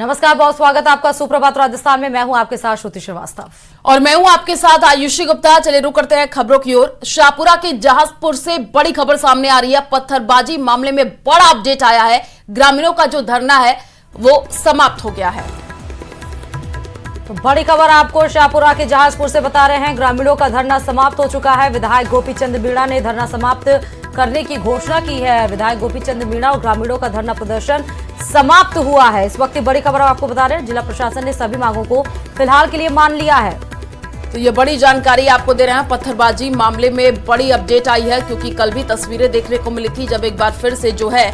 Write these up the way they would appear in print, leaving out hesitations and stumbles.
नमस्कार, बहुत स्वागत है आपका सुप्रभात राजस्थान में। मैं हूं आपके साथ श्रुति श्रीवास्तव और मैं हूं आपके साथ आयुषी गुप्ता। चलिए रुक करते हैं खबरों की ओर। शाहपुरा के जहाजपुर से बड़ी खबर सामने आ रही है। पत्थरबाजी मामले में बड़ा अपडेट आया है। ग्रामीणों का जो धरना है वो समाप्त हो गया है। तो बड़ी खबर आपको शाहपुरा के जहाजपुर से बता रहे हैं। ग्रामीणों का धरना समाप्त हो चुका है। विधायक गोपीचंद मीणा ने धरना समाप्त करने की घोषणा की है। विधायक गोपीचंद मीणा और ग्रामीणों का धरना प्रदर्शन समाप्त हुआ है। इस वक्त बड़ी खबर आपको बता रहे हैं। जिला प्रशासन ने सभी मांगों को फिलहाल के लिए मान लिया है। तो ये बड़ी जानकारी आपको दे रहे हैं। पत्थरबाजी मामले में बड़ी अपडेट आई है, क्योंकि कल भी तस्वीरें देखने को मिली थी जब एक बार फिर से जो है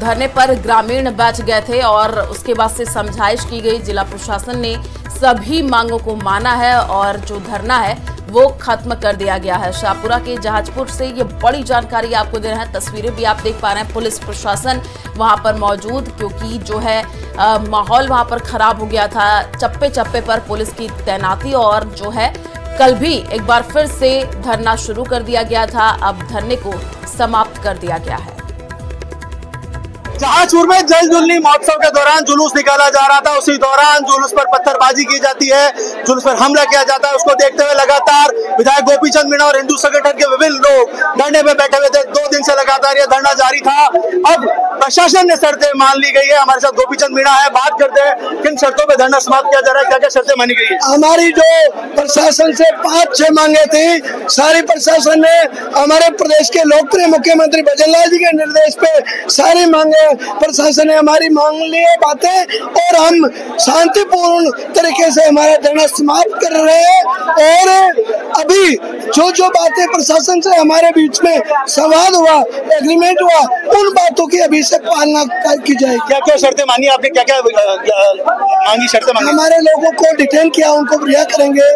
धरने पर ग्रामीण बैठ गए थे और उसके बाद से समझाइश की गई। जिला प्रशासन ने सभी मांगों को माना है और जो धरना है वो खत्म कर दिया गया है। शाहपुरा के जहाजपुर से ये बड़ी जानकारी आपको दे रहे हैं। तस्वीरें भी आप देख पा रहे हैं। पुलिस प्रशासन वहां पर मौजूद, क्योंकि जो है माहौल वहां पर खराब हो गया था। चप्पे चप्पे पर पुलिस की तैनाती और जो है कल भी एक बार फिर से धरना शुरू कर दिया गया था। अब धरने को समाप्त कर दिया गया है। जहाजपुर में जलजुलनी महोत्सव के दौरान जुलूस निकाला जा रहा था। उसी दौरान जुलूस पर पत्थरबाजी की जाती है, जुलूस पर हमला किया जाता है। उसको देखते हुए लगातार विधायक गोपीचंद मीणा और हिंदू संगठन के विभिन्न लोग धरने में बैठे हुए थे। 2 दिन से लगातार यह धरना जारी था। अब प्रशासन ने शर्तें मान ली गई है। हमारे साथ गोपीचंद मीणा है, बात करते हैं किन शर्तों पर धरना समाप्त किया जा रहा है, क्या क्या शर्तें मानी गई। हमारी जो प्रशासन से 5-6 मांगे थी, सारी प्रशासन ने हमारे प्रदेश के लोकप्रिय मुख्यमंत्री भजनलाल जी के निर्देश पे सारी मांगे प्रशासन ने हमारी मांग लिए बातें, और हम शांतिपूर्ण तरीके से हमारा धरना समाप्त कर रहे हैं। और अभी जो जो बातें प्रशासन से हमारे बीच में संवाद हुआ, एग्रीमेंट हुआ, उन बातों की अभी से पालना की जाएगी। क्या क्या शर्तें मानी आपने, क्या क्या मांगी शर्तें मानी? हमारे लोगों को डिटेन किया, उनको रिहा करेंगे।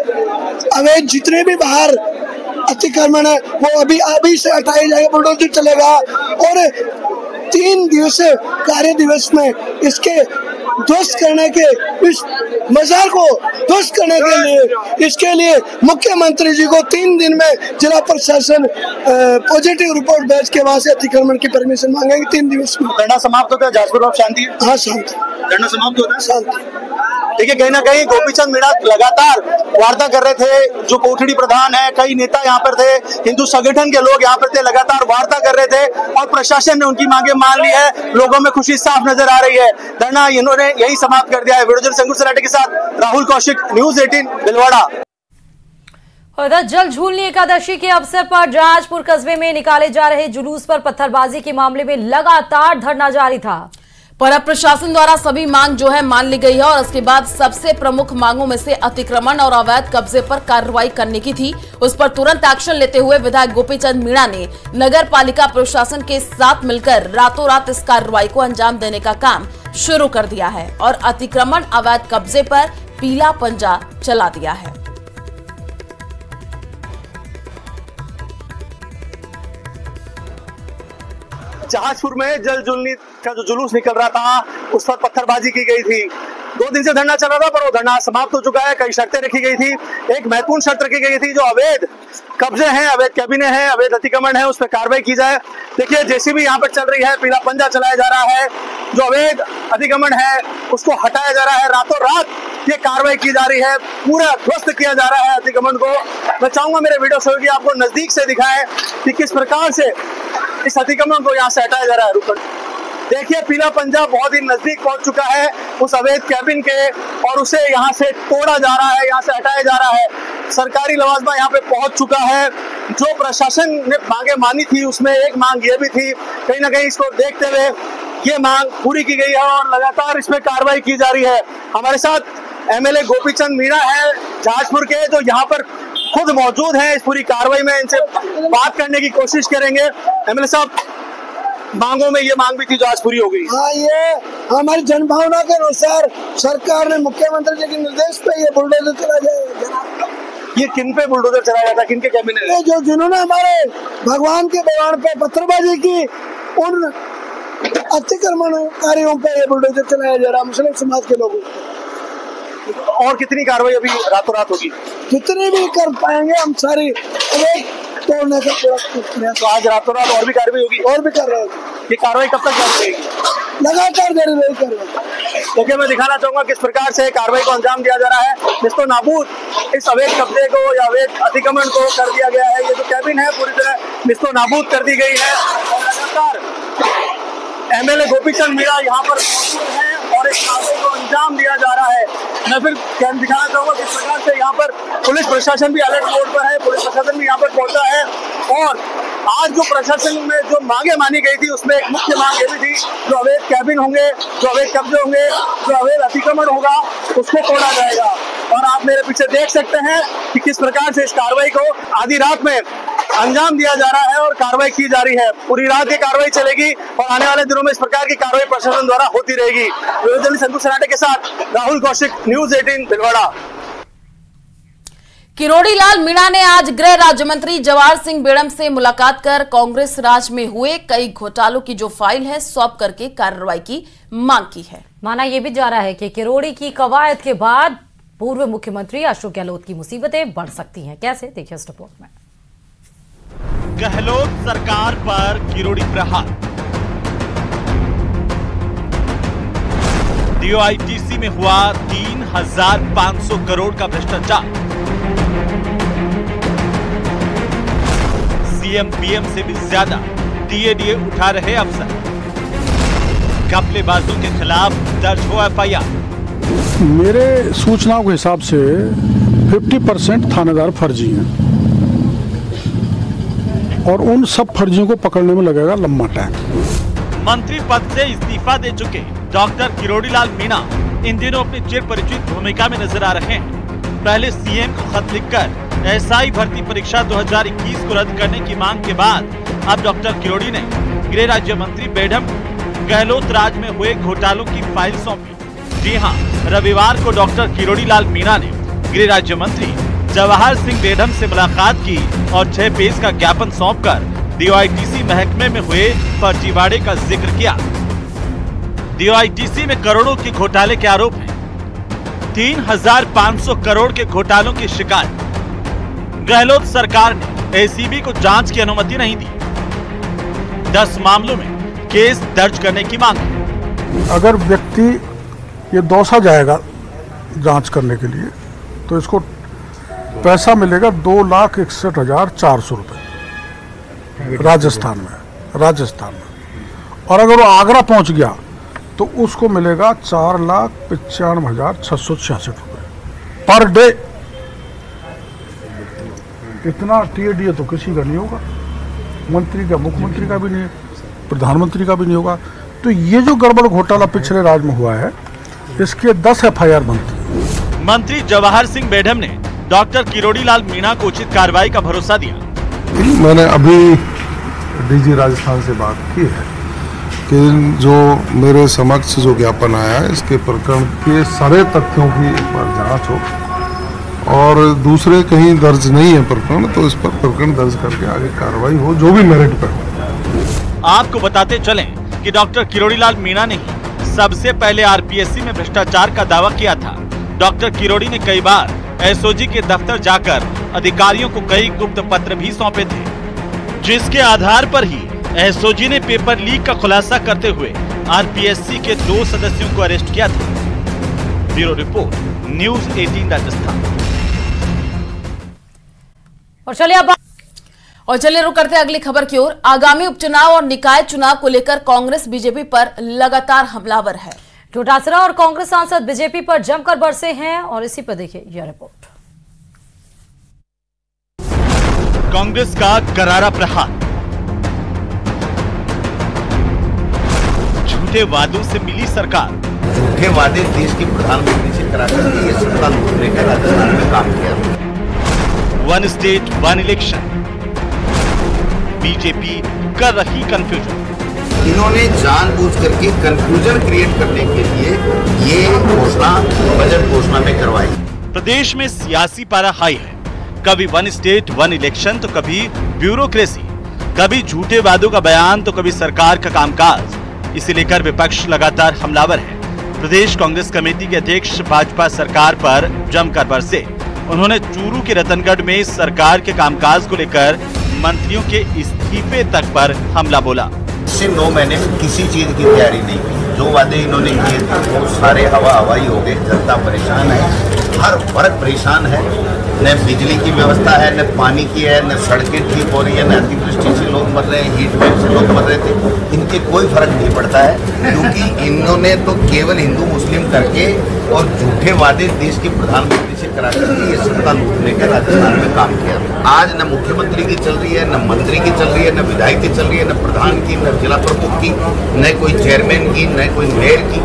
हमें जितने भी बाहर अतिक्रमण है वो अभी से हटाया जाएगा, बुलडोजर चलेगा। और 3 दिवसीय कार्य दिवस में इसके ध्वस्त करने के, इस मजार को ध्वस्त करने के लिए, इसके लिए मुख्यमंत्री जी को 3 दिन में जिला प्रशासन पॉजिटिव रिपोर्ट भेज के वहाँ से अतिक्रमण की परमिशन मांगेंगे 3 दिवस में। धरना समाप्त होता है जहाजपुर में, शांति है। हाँ, शांति, धरना समाप्त होता है, शांति। देखिए, कहीं ना कहीं गोपीचंद मीणा लगातार वार्ता कर रहे थे। जो कोठड़ी प्रधान है, कई नेता यहाँ पर थे, हिंदू संगठन के लोग यहाँ पर थे, लगातार वार्ता कर रहे थे और प्रशासन ने उनकी मांगे मान ली है। लोगों में खुशी साफ नजर आ रही है। धरना इन्होंने यही समाप्त कर दिया है। विरोधी संगठन सराटे के साथ राहुल कौशिक, News18 भिलवाड़ा। उधर जलझूलनी एकादशी के अवसर पर जहाजपुर कस्बे में निकाले जा रहे जुलूस पर पत्थरबाजी के मामले में लगातार धरना जारी था, पर अब प्रशासन द्वारा सभी मांग जो है मान ली गई है। और इसके बाद सबसे प्रमुख मांगों में से अतिक्रमण और अवैध कब्जे पर कार्रवाई करने की थी, उस पर तुरंत एक्शन लेते हुए विधायक गोपीचंद मीणा ने नगर पालिका प्रशासन के साथ मिलकर रातों रात इस कार्रवाई को अंजाम देने का काम शुरू कर दिया है और अतिक्रमण अवैध कब्जे पर पीला पंजा चला दिया है। जहाजपुर में जलजुलनी का जो जुलूस निकल रहा था उस पर पत्थरबाजी की गई थी। 2 दिन से धरना चल रहा था, पर वो धरना समाप्त हो चुका है। कई शर्तें रखी गई थी। एक महत्वपूर्ण शर्त रखी गई थी, जो अवैध कब्जे हैं, अवैध कैबिने हैं, अवैध अतिक्रमण है, उस पर कार्रवाई की जाए। देखिए, जेसीबी यहाँ पर चल रही है, पीला पंजा चलाया जा रहा है, जो अवैध अतिक्रमण है उसको हटाया जा रहा है। रातों रात ये कार्रवाई की जा रही है, पूरा ध्वस्त किया जा रहा है अतिक्रमण को। मैं चाहूंगा मेरे वीडियो सहयोगी आपको नजदीक से दिखाए कि किस प्रकार से इस अतिक्रमण को यहाँ से हटाया जा रहा है। रुकन देखिए, पीला पंजा बहुत ही नजदीक पहुंच चुका है उस अवैध कैबिन के, और उसे यहाँ से तोड़ा जा रहा है, यहाँ से हटाया जा रहा है। सरकारी लवाजमा यहाँ पे पहुंच चुका है। जो प्रशासन ने मांगे मानी थी उसमें एक मांग ये भी थी। कहीं ना कहीं इसको देखते हुए ये मांग पूरी की गई है और लगातार इसमें कार्रवाई की जा रही है। हमारे साथ MLA गोपीचंद मीणा है जहाजपुर के, जो यहाँ पर खुद मौजूद है इस पूरी कार्रवाई में। इनसे बात करने की कोशिश करेंगे। MLA साहब, मांगों में ये मांग भी थी जो आज पूरी हो गई। हाँ, ये हमारी जनभावना के अनुसार सरकार ने मुख्यमंत्री जी के निर्देश पे ये बुलडोजर चला जाएगा। ये किन पे बुलडोजर चलाया जाता है, किन के कैबिनेट पे? जो जिन्होंने हमारे भगवान के बयान पे पत्थरबाजी की, उन अतिक्रमणकारियों पे ये बुलडोजर चलाया जा रहा है, मुस्लिम समाज के लोगों को। और कितनी कार्रवाई अभी रातों रात होगी? जितनी भी कर पाएंगे हम सारी तोड़ने का प्रयास करते हैं। तो आज रातों रात और भी कार्रवाई होगी। और भी कार्रवाई होगी। ये कार्रवाई कब तक जारी रहेगी? लगातार कार्रवाई कर रहे हैं। देखिए मैं दिखाना चाहूंगा किस प्रकार से कार्रवाई को अंजाम दिया जा रहा है, जिसको नाबूद इस अवैध कब्जे को या अवैध अतिक्रमण को कर दिया गया है। ये जो कैबिन है पूरी तरह जिसको नाबूद कर दी गई है और लगातार MLA गोपीचंद मीणा यहाँ पर मौजूद है और इस कार्रवाई को अंजाम दिया जा रहा है। मैं फिर दिखाना चाहूंगा किस प्रकार से यहाँ पर पुलिस प्रशासन भी अलर्ट मोड पर है, पुलिस प्रशासन भी यहाँ पर पहुंचा है। और आज जो प्रशासन में जो मांगे मानी गई थी उसमें एक मुख्य मांग ये भी थी जो अवैध कैबिन होंगे, जो अवैध कब्जे होंगे, जो अवैध अतिक्रमण होगा उसको तोड़ा जाएगा। और आप मेरे पीछे देख सकते हैं कि किस प्रकार से इस कार्रवाई को आधी रात में अंजाम दिया जा रहा है और कार्रवाई की जा रही है। पूरी रात ये कार्रवाई चलेगी और आने वाले दिनों में इस प्रकार की कार्रवाई प्रशासन द्वारा होती रहेगी। संतोष सराटे के साथ राहुल कौशिक, News 18 भिलवाड़ा। किरोड़ी लाल मीणा ने आज गृह राज्य मंत्री जवाहर सिंह बेढम से मुलाकात कर कांग्रेस राज में हुए कई घोटालों की जो फाइल है सौंप करके कार्रवाई की मांग की है। माना यह भी जा रहा है कि किरोड़ी की कवायद के बाद पूर्व मुख्यमंत्री अशोक गहलोत की मुसीबतें बढ़ सकती हैं। कैसे, देखिए इस रिपोर्ट में। गहलोत सरकार पर किरोड़ी प्रहार। DOITC में हुआ 3,500 करोड़ का भ्रष्टाचार। PM से भी ज्यादा DA उठा रहे अफसर। घपलेबाजों के खिलाफ दर्ज हुआ FIR। मेरे सूचनाओं के हिसाब से 50% थानेदार फर्जी हैं और उन सब फर्जियों को पकड़ने में लगेगा लंबा टाइम। मंत्री पद से इस्तीफा दे चुके डॉक्टर किरोड़ी लाल मीणा इन दिनों अपनी चिरपरिचित भूमिका में नजर आ रहे हैं। पहले CM को खत लिखकर SI भर्ती परीक्षा 2021 को रद्द करने की मांग के बाद अब डॉक्टर किरोड़ी ने गृह राज्य मंत्री बेढम गहलोत राज में हुए घोटालों की फाइल सौंपी। जी हां, रविवार को डॉक्टर किरोड़ी लाल मीणा ने गृह राज्य मंत्री जवाहर सिंह बेढम से मुलाकात की और 6 पेज का ज्ञापन सौंपकर DOITC महकमे में हुए फर्जीवाड़े का जिक्र किया। DOITC में करोड़ों के घोटाले के आरोप है। 3,500 करोड़ के घोटालों की शिकायत। गहलोत सरकार ने ACB को जांच की अनुमति नहीं दी। 10 मामलों में केस दर्ज करने की मांग। अगर व्यक्ति ये दौसा जाएगा जांच करने के लिए तो इसको पैसा मिलेगा 2,61,400 रुपये राजस्थान में। और अगर वो आगरा पहुंच गया तो उसको मिलेगा 4,95,666 रुपये पर डे। इतना TADA तो किसी का नहीं होगा, मुख्यमंत्री का भी नहीं, प्रधानमंत्री का भी नहीं होगा। तो ये जो गड़बड़ घोटाला पिछले राज में हुआ है इसके 10 FIR बनते। मंत्री जवाहर सिंह बेढम ने डॉक्टर किरोड़ी लाल मीणा को उचित कार्रवाई का भरोसा दिया। मैंने अभी DG राजस्थान से बात की है कि जो मेरे समक्ष जो ज्ञापन आया है इसके प्रकरण के सारे तथ्यों की एक बार जाँच हो और दूसरे कहीं दर्ज नहीं है प्रकरण तो इस पर प्रकरण दर्ज करके आगे कार्रवाई हो जो भी मेरिट पर। आपको बताते चलें कि डॉक्टर किरोड़ी लाल मीणा ने सबसे पहले RPSC में भ्रष्टाचार का दावा किया था। डॉक्टर किरोड़ी ने कई बार SOG के दफ्तर जाकर अधिकारियों को कई गुप्त पत्र भी सौंपे थे, जिसके आधार पर ही SOG ने पेपर लीक का खुलासा करते हुए RPSC के 2 सदस्यों को अरेस्ट किया था। Bureau report, News 18 Rajasthan. और चलिए रुक करते हैं अगली खबर की ओर। आगामी उपचुनाव और निकाय चुनाव को लेकर कांग्रेस बीजेपी पर लगातार हमलावर है। डोटासरा और कांग्रेस सांसद बीजेपी पर जमकर बरसे हैं और इसी पर देखिए यह रिपोर्ट। कांग्रेस का करारा प्रहार। झूठे वादों से मिली सरकार। झूठे वादे देश की प्रधानमंत्री से कराकर ये सत्ता लूटने का राजस्थान में काम किया। 1 स्टेट 1 इलेक्शन। बीजेपी कर रही कंफ्यूजन। इन्होंने जानबूझ करके कंफ्यूजन क्रिएट करने के लिए ये घोषणा बजट घोषणा में करवाई। प्रदेश में सियासी पारा हाई है। कभी 1 स्टेट 1 इलेक्शन तो कभी ब्यूरोक्रेसी, कभी झूठे वादों का बयान तो कभी सरकार का कामकाज। इसे लेकर विपक्ष लगातार हमलावर है। प्रदेश कांग्रेस कमेटी के अध्यक्ष भाजपा सरकार पर जमकर बरसे। उन्होंने चूरू के रतनगढ़ में सरकार के कामकाज को लेकर मंत्रियों के इस्तीफे तक पर हमला बोला। 9 महीने में किसी चीज की तैयारी नहीं की। जो वादे इन्होंने किए थे वो सारे हवा हवाई हो गए। जनता परेशान है, हर वर्ग परेशान है। न बिजली की व्यवस्था है, न पानी की है, न सड़कें ठीक हो रही है, न अतिवृष्टि से लोग मर रहे हैं, हीट वेव से लोग मर रहे थे। इनके कोई फर्क नहीं पड़ता है, क्योंकि इन्होंने तो केवल हिंदू मुस्लिम करके और झूठे वादे देश के प्रधानमंत्री से करा करके ये सत्ता लूटने का राजस्थान में काम किया। आज न मुख्यमंत्री की चल रही है, न मंत्री की चल रही है, न विधायक की चल रही है, न प्रधान की, न जिला प्रमुख की, न कोई चेयरमैन की, न कोई मेयर की।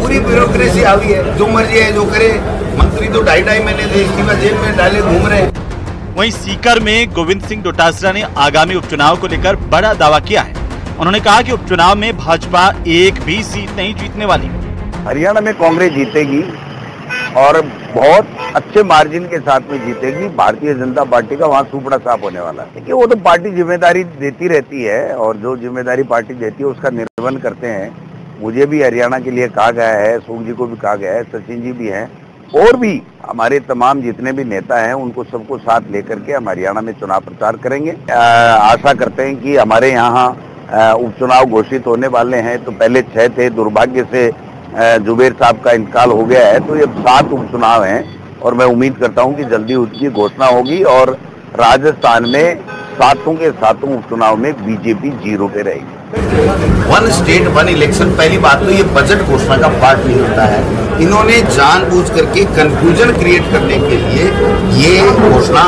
पूरी ब्यूरोक्रेसी हावी है, जो मर्जी है जो करे। मंत्री तो ढाई महीने से इस्तीफा जेब में डाले घूम रहे हैं। वहीं सीकर में गोविंद सिंह डोटासरा ने आगामी उपचुनाव को लेकर बड़ा दावा किया है। उन्होंने कहा कि उपचुनाव में भाजपा एक भी सीट नहीं जीतने वाली। हरियाणा में कांग्रेस जीतेगी और बहुत अच्छे मार्जिन के साथ में जीतेगी। भारतीय जनता पार्टी का वहाँ सुपड़ा साफ होने वाला है, क्योंकि वो तो पार्टी जिम्मेदारी देती रहती है और जो जिम्मेदारी पार्टी देती है उसका निर्वहन करते हैं। मुझे भी हरियाणा के लिए कहा गया है, अशोक जी को भी कहा गया है, सचिन जी भी हैं और भी हमारे तमाम जितने भी नेता हैं उनको सबको साथ लेकर के हम हरियाणा में चुनाव प्रचार करेंगे। आशा करते हैं कि हमारे यहाँ उपचुनाव घोषित होने वाले हैं, तो पहले 6 थे, दुर्भाग्य से जुबेर साहब का इंतकाल हो गया है, तो ये 7 उपचुनाव हैं और मैं उम्मीद करता हूँ कि जल्दी उसकी घोषणा होगी और राजस्थान में 7 के 7 उपचुनाव में बीजेपी 0 पे रहेगी। वन स्टेट वन इलेक्शन, पहली बात तो ये बजट घोषणा का पार्ट नहीं होता है। इन्होंने जानबूझ करके कंफ्यूजन क्रिएट करने के लिए ये घोषणा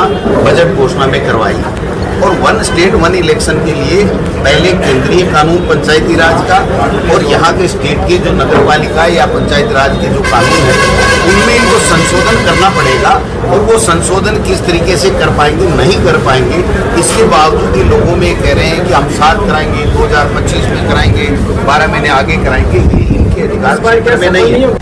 बजट घोषणा में करवाई और वन स्टेट वन इलेक्शन के लिए पहले केंद्रीय कानून पंचायती राज का और यहाँ के स्टेट के जो नगर पालिका या पंचायत राज के जो कानून है उनमें इनको संशोधन करना पड़ेगा और वो संशोधन किस तरीके से कर पाएंगे नहीं कर पाएंगे। इसके बावजूद ये लोगों में कह रहे हैं कि हम 7 कराएंगे, 2025 में कराएंगे, 12 महीने आगे कराएंगे। इनके अधिकार में नहीं है।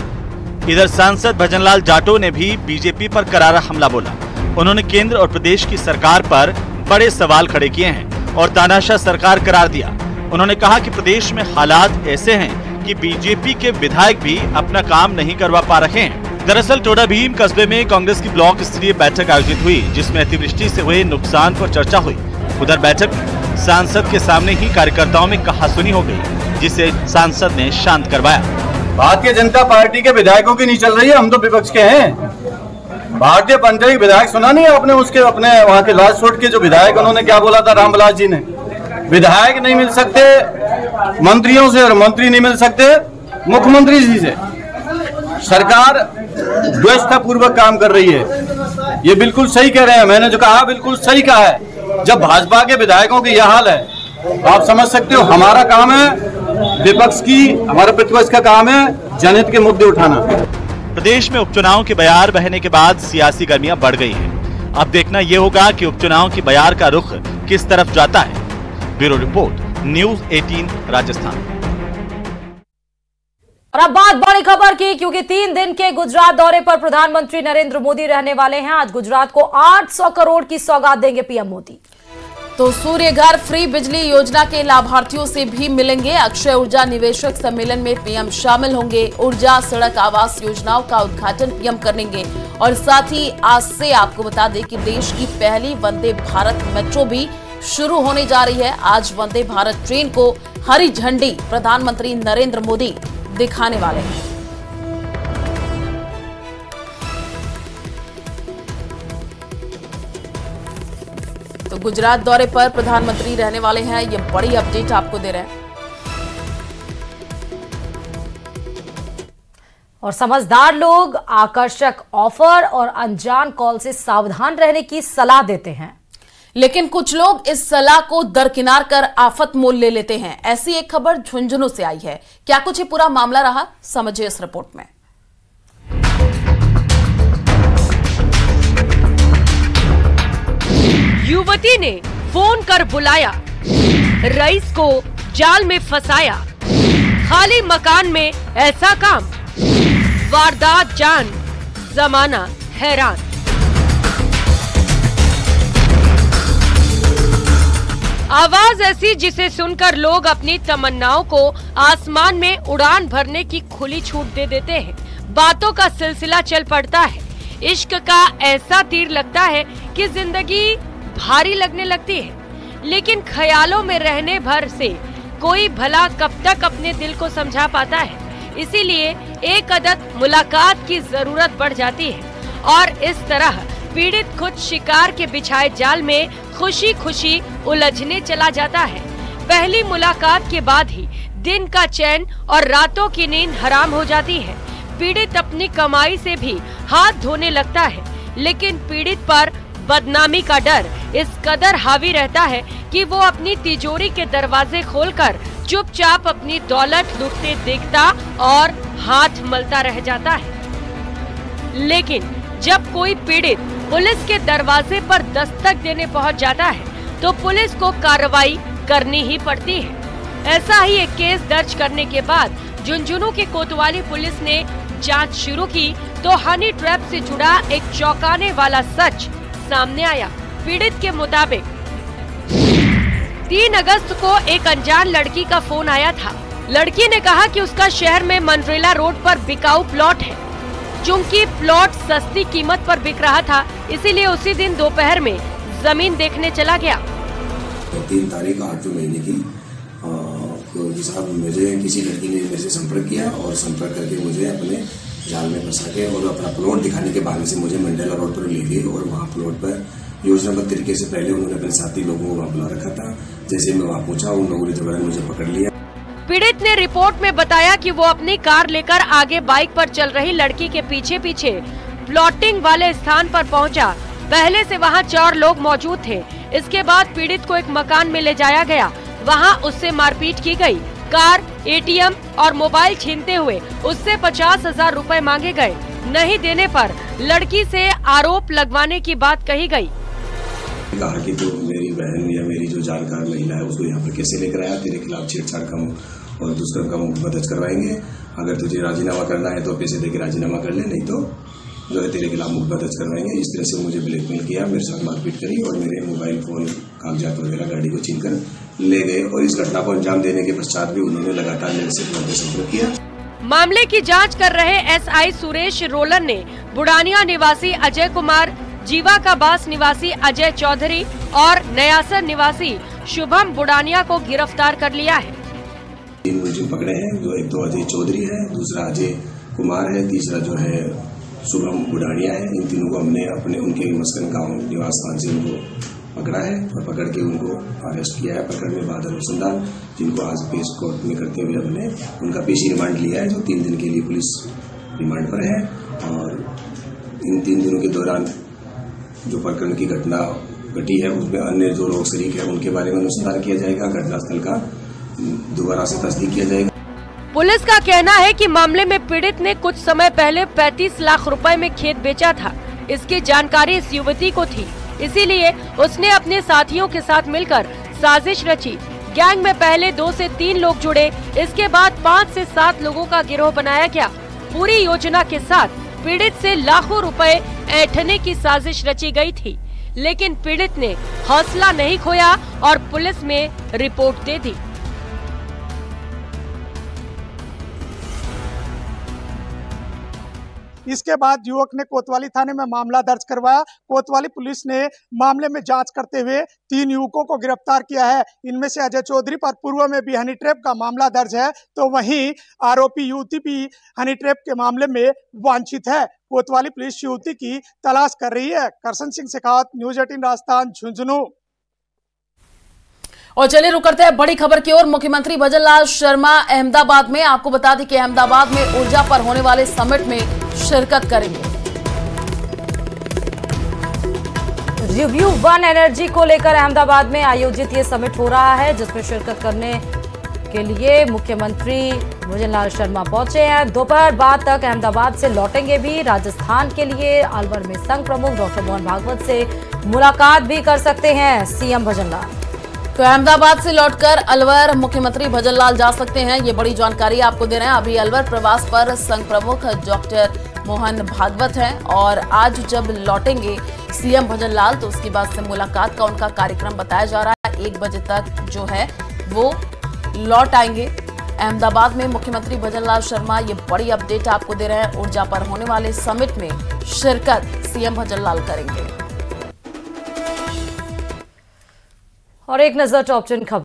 इधर सांसद भजनलाल ने भी बीजेपी पर करारा हमला बोला। उन्होंने केंद्र और प्रदेश की सरकार पर बड़े सवाल खड़े किए हैं और तानाशाह सरकार करार दिया। उन्होंने कहा कि प्रदेश में हालात ऐसे हैं कि बीजेपी के विधायक भी अपना काम नहीं करवा पा रहे हैं। दरअसल टोडा भीम कस्बे में कांग्रेस की ब्लॉक स्तरीय बैठक आयोजित हुई, जिसमें अतिवृष्टि से हुए नुकसान पर चर्चा हुई। उधर बैठक सांसद के सामने ही कार्यकर्ताओं में कहासुनी हो गई, जिसे सांसद ने शांत करवाया। भारतीय जनता पार्टी के विधायकों की नहीं चल रही है, हम तो विपक्ष के हैं। भारतीय पंचायत के विधायक सुना नहीं आपने, उसके अपने वहाँ के लाजकोट के जो विधायक उन्होंने क्या बोला था, रामबिलास जी ने, विधायक नहीं मिल सकते मंत्रियों से और मंत्री नहीं मिल सकते मुख्यमंत्री जी से। सरकार व्यवस्था पूर्वक काम कर रही है, ये बिल्कुल सही कह रहे हैं। मैंने जो कहा बिल्कुल सही कहा है। जब भाजपा के विधायकों की यह हाल है, आप समझ सकते हो। हमारा काम है विपक्ष की, हमारा प्रतिपक्ष का काम है जनहित के मुद्दे उठाना। प्रदेश में उपचुनाव के बयार बहने के बाद सियासी गर्मियां बढ़ गई हैं। अब देखना ये होगा कि उपचुनाव की बयार का रुख किस तरफ जाता है। Bureau report, News 18 Rajasthan. और अब बात बड़ी खबर की, क्योंकि 3 दिन के गुजरात दौरे पर प्रधानमंत्री नरेंद्र मोदी रहने वाले हैं। आज गुजरात को 800 करोड़ की सौगात देंगे पीएम मोदी। तो सूर्य घर फ्री बिजली योजना के लाभार्थियों से भी मिलेंगे। अक्षय ऊर्जा निवेशक सम्मेलन में पीएम शामिल होंगे। ऊर्जा, सड़क, आवास योजनाओं का उद्घाटन पीएम करेंगे। और साथ ही आज से आपको बता दें कि देश की पहली वंदे भारत मेट्रो भी शुरू होने जा रही है। आज वंदे भारत ट्रेन को हरी झंडी प्रधानमंत्री नरेंद्र मोदी दिखाने वाले हैं। तो गुजरात दौरे पर प्रधानमंत्री रहने वाले हैं, ये बड़ी अपडेट आपको दे रहे हैं। और समझदार लोग आकर्षक ऑफर और अनजान कॉल से सावधान रहने की सलाह देते हैं, लेकिन कुछ लोग इस सलाह को दरकिनार कर आफत मोल ले लेते हैं। ऐसी एक खबर झुंझुनू से आई है। क्या कुछ ये पूरा मामला रहा, समझिए इस रिपोर्ट में। युवती ने फोन कर बुलाया, रईस को जाल में फंसाया, खाली मकान में ऐसा काम, वारदात जान, जमाना हैरान। आवाज ऐसी जिसे सुनकर लोग अपनी तमन्नाओं को आसमान में उड़ान भरने की खुली छूट दे देते हैं। बातों का सिलसिला चल पड़ता है। इश्क का ऐसा तीर लगता है कि जिंदगी भारी लगने लगती है, लेकिन ख्यालों में रहने भर से कोई भला कब तक अपने दिल को समझा पाता है। इसीलिए एक आदत मुलाकात की जरूरत बढ़ जाती है और इस तरह पीड़ित खुद शिकार के बिछाए जाल में खुशी खुशी उलझने चला जाता है। पहली मुलाकात के बाद ही दिन का चैन और रातों की नींद हराम हो जाती है। पीड़ित अपनी कमाई से भी हाथ धोने लगता है, लेकिन पीड़ित पर बदनामी का डर इस कदर हावी रहता है कि वो अपनी तिजोरी के दरवाजे खोलकर चुपचाप अपनी दौलत लूटते देखता और हाथ मलता रह जाता है। लेकिन जब कोई पीड़ित पुलिस के दरवाजे पर दस्तक देने पहुंच जाता है तो पुलिस को कार्रवाई करनी ही पड़ती है। ऐसा ही एक केस दर्ज करने के बाद झुंझुनू के कोतवाली पुलिस ने जांच शुरू की तो हनी ट्रैप से जुड़ा एक चौंकाने वाला सच सामने आया। पीड़ित के मुताबिक 3 अगस्त को एक अनजान लड़की का फोन आया था। लड़की ने कहा कि उसका शहर में मनरेला रोड पर बिकाऊ प्लॉट है। चूंकि प्लॉट सस्ती कीमत पर बिक रहा था, इसीलिए उसी दिन दोपहर में जमीन देखने चला गया। 3 तारीख 8 महीने की साहब मुझे किसी लड़की ने मेरे से संपर्क किया और संपर्क करके मुझे अपने जाल में फंसा के और अपना प्लॉट दिखाने के बहाने से मुझे मंडेला रोड पर ले गए और वहाँ प्लॉट पर योजनाबद्ध तरीके से पहले उन्होंने अपने साथी लोगों को वहाँ बुला रखा था। जैसे मैं वहाँ पूछा, उन लोगों ने दोबारा मुझे पकड़ लिया। पीड़ित ने रिपोर्ट में बताया कि वो अपनी कार लेकर आगे बाइक पर चल रही लड़की के पीछे पीछे प्लॉटिंग वाले स्थान पर पहुंचा। पहले से वहां 4 लोग मौजूद थे। इसके बाद पीड़ित को एक मकान में ले जाया गया, वहां उससे मारपीट की गई। कार, एटीएम और मोबाइल छीनते हुए उससे 50,000 रुपए मांगे गए। नहीं देने पर लड़की से आरोप लगवाने की बात कही गयी। कहा कि जो मेरी बहन या मेरी जो जानकार महिला है उसको यहाँ पर कैसे लेकर आया, तेरे खिलाफ छेड़छाड़ का और दुष्कर्म का मदद करवाएंगे। अगर तुझे राजीनामा करना है तो पैसे देकर राजीनामा कर ले, नहीं तो जो है तेरे खिलाफ मदद करवाएंगे। इस तरह से मुझे ब्लैकमेल किया, मेरे साथ मारपीट करी और मेरे मोबाइल फोन, कागजात वगैरह गाड़ी को छीनकर ले गए। और इस घटना को अंजाम देने के पश्चात भी उन्होंने लगातार मेरे से संपर्क किया। मामले की जाँच कर रहे SI सुरेश रोलन ने बुढ़ानिया निवासी अजय कुमार, जीवा का बास निवासी अजय चौधरी और नयासर निवासी शुभम बुढ़ानिया को गिरफ्तार कर लिया है। 3 मुलजिम पकड़े हैं, जो एक तो अजय चौधरी है, दूसरा अजय कुमार है, तीसरा जो है शुभम बुढ़ानिया है। इन तीनों को हमने अपने उनके मस्कन गांव निवास स्थान से उनको पकड़ा है और पकड़ के उनको अरेस्ट किया है। पकड़ में बाद अनुसंधान जिनको आज पेश कोर्ट में करते हुए हमने उनका पेशी रिमांड लिया है, जो 3 दिन के लिए पुलिस रिमांड पर है। और इन 3 दिनों के दौरान जो प्रकरण की घटना घटी है उसमें अन्य जो लोग शरीक है उनके बारे में अनुसंधान किया जाएगा, घटनास्थल का दोबारा से तस्दीक किया जाएगा। पुलिस का कहना है कि मामले में पीड़ित ने कुछ समय पहले 35 लाख रुपए में खेत बेचा था। इसकी जानकारी इस युवती को थी, इसीलिए उसने अपने साथियों के साथ मिलकर साजिश रची। गैंग में पहले 2 से 3 लोग जुड़े, इसके बाद 5 से 7 लोगों का गिरोह बनाया गया। पूरी योजना के साथ पीड़ित से लाखों रुपए ऐंठने की साजिश रची गई थी, लेकिन पीड़ित ने हौसला नहीं खोया और पुलिस में रिपोर्ट दे दी। इसके बाद युवक ने कोतवाली थाने में मामला दर्ज करवाया। कोतवाली पुलिस ने मामले में जांच करते हुए 3 युवकों को गिरफ्तार किया है। इनमें से अजय चौधरी पर पूर्व में भी हनी ट्रैप का मामला दर्ज है, तो वहीं आरोपी युवती भी हनी ट्रैप के मामले में वांछित है। कोतवाली पुलिस युवती की तलाश कर रही है। करसन सिंह शेखावत, न्यूज़ 18 राजस्थान, झुंझुनू। और चलिए रुक करते हैं बड़ी खबर की ओर। मुख्यमंत्री भजनलाल शर्मा अहमदाबाद में, आपको बता दें कि अहमदाबाद में ऊर्जा पर होने वाले समिट में शिरकत करेंगे। रिव्यू वन एनर्जी को लेकर अहमदाबाद में आयोजित ये समिट हो रहा है, जिसमें शिरकत करने के लिए मुख्यमंत्री भजनलाल शर्मा पहुंचे हैं। दोपहर बाद तक अहमदाबाद से लौटेंगे भी। राजस्थान के लिए अलवर में संघ प्रमुख डॉक्टर मोहन भागवत से मुलाकात भी कर सकते हैं सीएम भजनलाल। तो अहमदाबाद से लौटकर अलवर मुख्यमंत्री भजनलाल जा सकते हैं, ये बड़ी जानकारी आपको दे रहे हैं। अभी अलवर प्रवास पर संघ प्रमुख डॉक्टर मोहन भागवत हैं और आज जब लौटेंगे सीएम भजनलाल तो उसके बाद से मुलाकात का उनका कार्यक्रम बताया जा रहा है। 1 बजे तक जो है वो लौट आएंगे अहमदाबाद में मुख्यमंत्री भजनलाल शर्मा। ये बड़ी अपडेट आपको दे रहे हैं। ऊर्जा पर होने वाले समिट में शिरकत सीएम भजनलाल करेंगे। और एक नजर टॉप 10 खबर।